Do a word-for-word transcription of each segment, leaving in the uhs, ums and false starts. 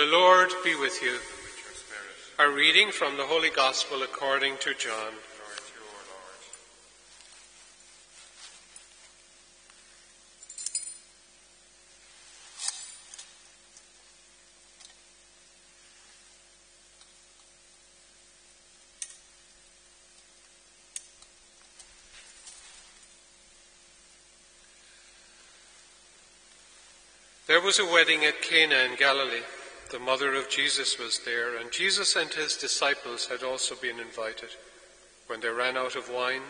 The Lord be with you. A reading from the Holy Gospel according to John. There was a wedding at Cana in Galilee. The mother of Jesus was there, and Jesus and his disciples had also been invited. When they ran out of wine,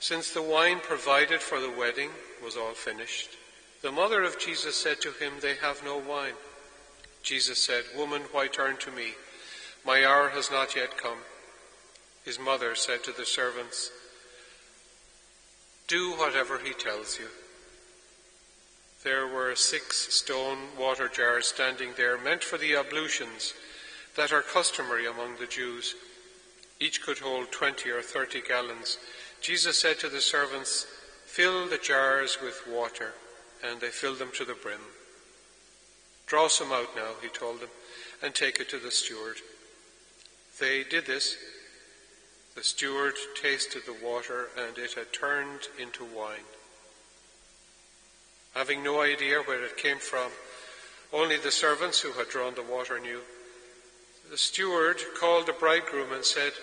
since the wine provided for the wedding was all finished, the mother of Jesus said to him, "They have no wine." Jesus said, "Woman, why turn to me? My hour has not yet come." His mother said to the servants, "Do whatever he tells you." There were six stone water jars standing there, meant for the ablutions that are customary among the Jews. Each could hold twenty or thirty gallons. Jesus said to the servants, "Fill the jars with water," and they filled them to the brim. "Draw some out now," he told them, "and take it to the steward." They did this. The steward tasted the water, and it had turned into wine. Having no idea where it came from, only the servants who had drawn the water knew. The steward called the bridegroom and said,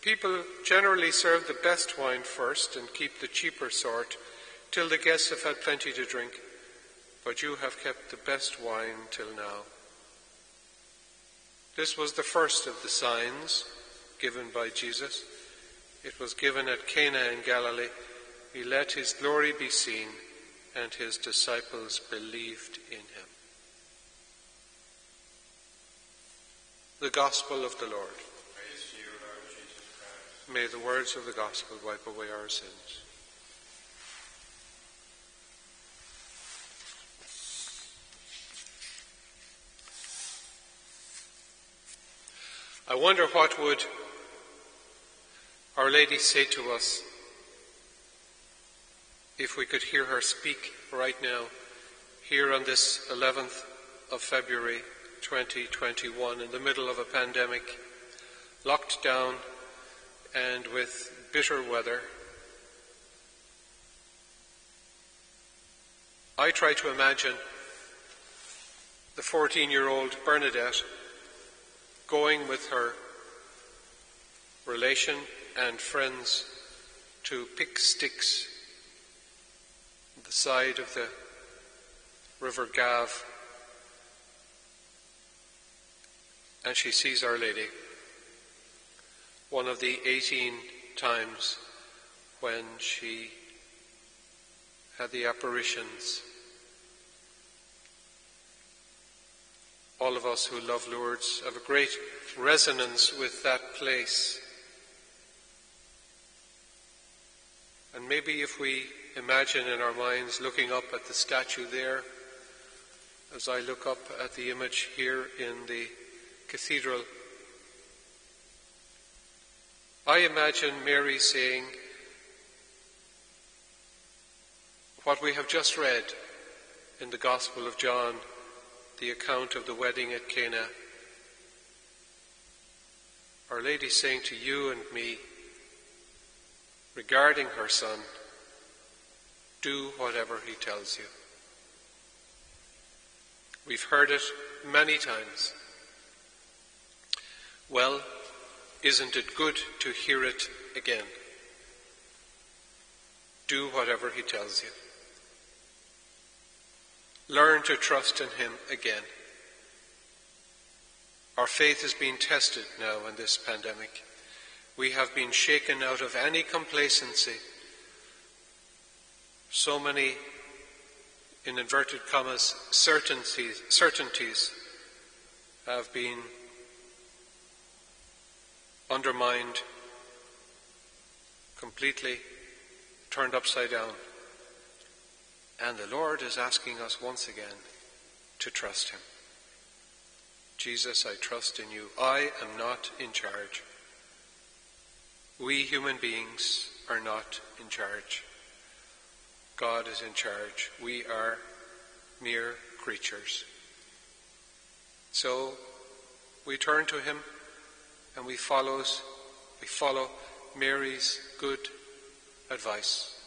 "People generally serve the best wine first and keep the cheaper sort till the guests have had plenty to drink, but you have kept the best wine till now." This was the first of the signs given by Jesus. It was given at Cana in Galilee. He let his glory be seen, and his disciples believed in him. The Gospel of the Lord. Praise to you, Lord Jesus Christ. May the words of the Gospel wipe away our sins. I wonder what would Our Lady say to us if we could hear her speak right now, here on this eleventh of February twenty twenty-one, in the middle of a pandemic, locked down and with bitter weather. I try to imagine the fourteen-year-old Bernadette going with her relation and friends to pick sticks the side of the river Gav, and she sees Our Lady, one of the eighteen times when she had the apparitions. All of us who love Lourdes have a great resonance with that place. And maybe if we imagine in our minds looking up at the statue there, as I look up at the image here in the cathedral, I imagine Mary saying what we have just read in the Gospel of John, the account of the wedding at Cana. Our Lady saying to you and me, regarding her son, "Do whatever he tells you." We've heard it many times. Well, isn't it good to hear it again? Do whatever he tells you. Learn to trust in him again. Our faith is being tested now in this pandemic. We have been shaken out of any complacency. So many, in inverted commas, certainties, certainties have been undermined, completely turned upside down. And the Lord is asking us once again to trust him. Jesus, I trust in you. I am not in charge. We human beings are not in charge. God is in charge. We are mere creatures. So we turn to him and we follow, we follow Mary's good advice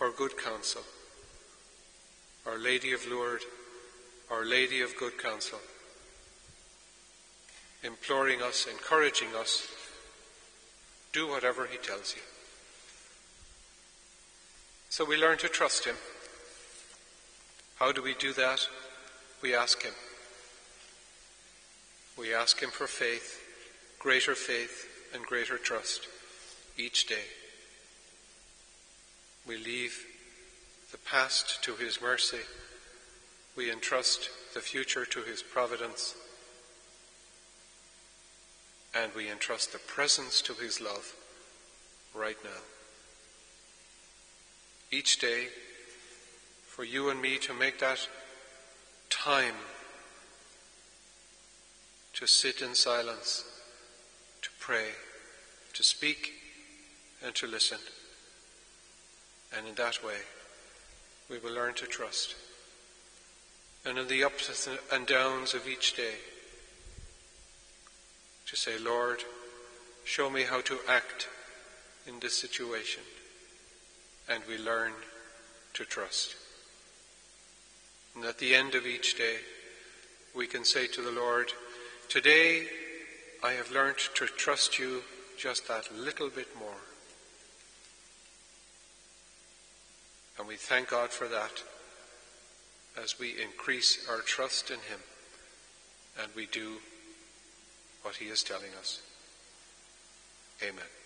or good counsel. Our Lady of Lourdes, Our Lady of Good Counsel, imploring us, encouraging us, do whatever he tells you. So we learn to trust him. How do we do that? We ask him. We ask him for faith, greater faith and greater trust each day. We leave the past to his mercy. We entrust the future to his providence. And we entrust the presence to his love right now. Each day, for you and me to make that time to sit in silence, to pray, to speak, and to listen. And in that way, we will learn to trust. And in the ups and downs of each day, to say, Lord, show me how to act in this situation. And we learn to trust. And at the end of each day, we can say to the Lord, today I have learned to trust you just that little bit more. And we thank God for that as we increase our trust in him and we do what he is telling us. Amen.